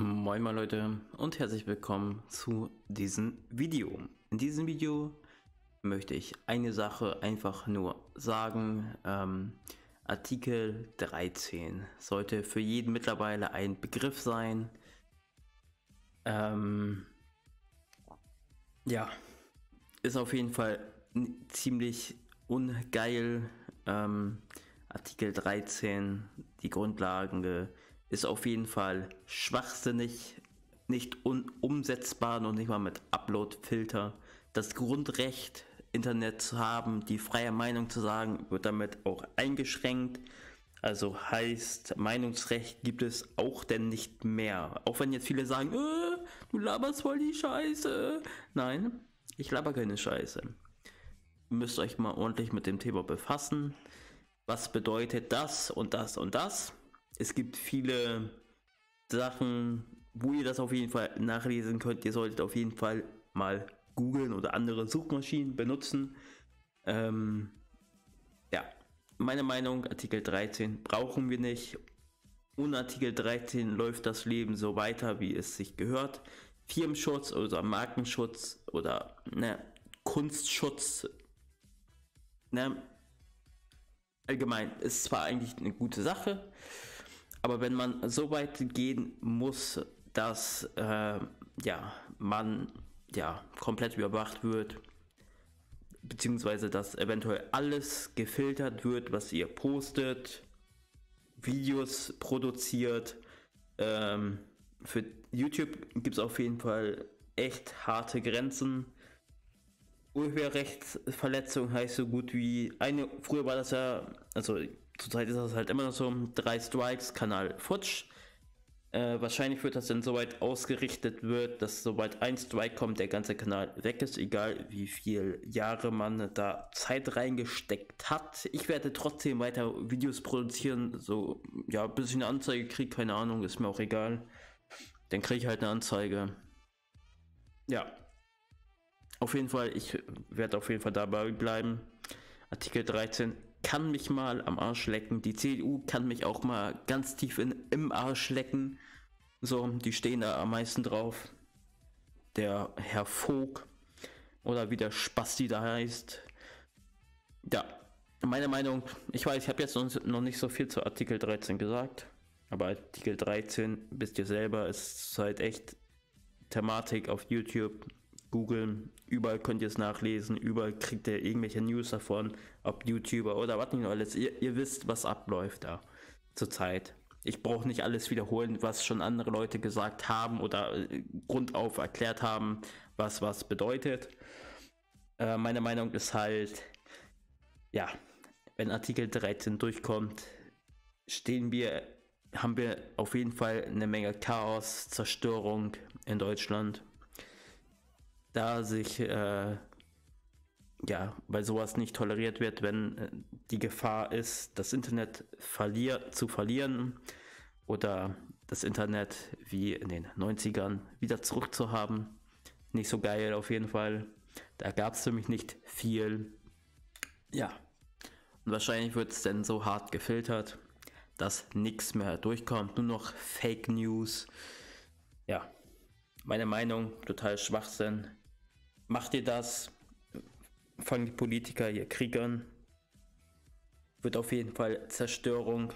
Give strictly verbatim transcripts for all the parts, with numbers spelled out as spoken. Moin mal Leute und herzlich willkommen zu diesem Video. In diesem Video möchte ich eine Sache einfach nur sagen. Ähm, Artikel dreizehn sollte für jeden mittlerweile ein Begriff sein. Ähm, ja, ist auf jeden Fall ziemlich ungeil. Ähm, Artikel dreizehn, die Grundlagen, ist auf jeden Fall schwachsinnig, nicht umsetzbar, noch nicht mal mit Upload-Filter. Das Grundrecht, Internet zu haben, die freie Meinung zu sagen, wird damit auch eingeschränkt. Also heißt, Meinungsrecht gibt es auch denn nicht mehr. Auch wenn jetzt viele sagen, äh, du laberst voll die Scheiße. Nein, ich laber keine Scheiße. Ihr müsst euch mal ordentlich mit dem Thema befassen. Was bedeutet das und das und das? Es gibt viele Sachen, wo ihr das auf jeden Fall nachlesen könnt. Ihr solltet auf jeden Fall mal googeln oder andere Suchmaschinen benutzen. Ähm, ja, meine Meinung, Artikel dreizehn brauchen wir nicht. Ohne Artikel dreizehn läuft das Leben so weiter, wie es sich gehört. Firmenschutz oder Markenschutz oder ne, Kunstschutz, ne, allgemein ist zwar eigentlich eine gute Sache, aber wenn man so weit gehen muss, dass äh, ja, man ja, komplett überwacht wird, beziehungsweise dass eventuell alles gefiltert wird, was ihr postet, Videos produziert, ähm, für YouTube gibt es auf jeden Fall echt harte Grenzen. Urheberrechtsverletzung heißt so gut wie eine, früher war das ja, also zurzeit ist das halt immer noch so, drei Strikes, Kanal futsch. Äh, wahrscheinlich wird das dann soweit ausgerichtet wird, dass sobald ein Strike kommt, der ganze Kanal weg ist, egal wie viel Jahre man da Zeit reingesteckt hat. Ich werde trotzdem weiter Videos produzieren, so, ja, bis ich eine Anzeige kriege, keine Ahnung, ist mir auch egal. Dann kriege ich halt eine Anzeige. Ja. Auf jeden Fall, ich werde auf jeden Fall dabei bleiben. Artikel dreizehn kann mich mal am Arsch lecken. Die C D U kann mich auch mal ganz tief in, im Arsch lecken. So, die stehen da am meisten drauf. Der Herr Vogt oder wie der Spasti da heißt. Ja, meine Meinung, ich weiß, ich habe jetzt noch nicht so viel zu Artikel dreizehn gesagt. Aber Artikel dreizehn, wisst ihr selber, ist halt echt Thematik auf YouTube. Googeln, überall könnt ihr es nachlesen, überall kriegt ihr irgendwelche News davon, ob YouTuber oder was nicht alles. Ihr, ihr wisst, was abläuft da zurzeit. Ich brauche nicht alles wiederholen, was schon andere Leute gesagt haben oder grundauf erklärt haben, was was bedeutet. Äh, meine Meinung ist halt, ja, wenn Artikel dreizehn durchkommt, stehen wir, haben wir auf jeden Fall eine Menge Chaos, Zerstörung in Deutschland. Da sich äh, ja, weil sowas nicht toleriert wird, wenn äh, die Gefahr ist, das Internet verlier zu verlieren oder das Internet wie in den neunzigern wieder zurückzuhaben. Nicht so geil auf jeden Fall. Da gab es für mich nicht viel. Ja, und wahrscheinlich wird es dann so hart gefiltert, dass nichts mehr durchkommt. Nur noch Fake News. Ja, meine Meinung, total Schwachsinn. Macht ihr das, fangen die Politiker hier Krieg an, wird auf jeden Fall Zerstörung.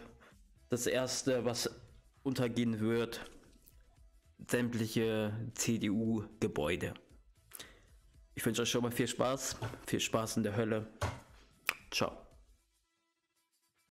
Das erste, was untergehen wird, sämtliche C D U-Gebäude. Ich wünsche euch schon mal viel Spaß, viel Spaß in der Hölle. Ciao.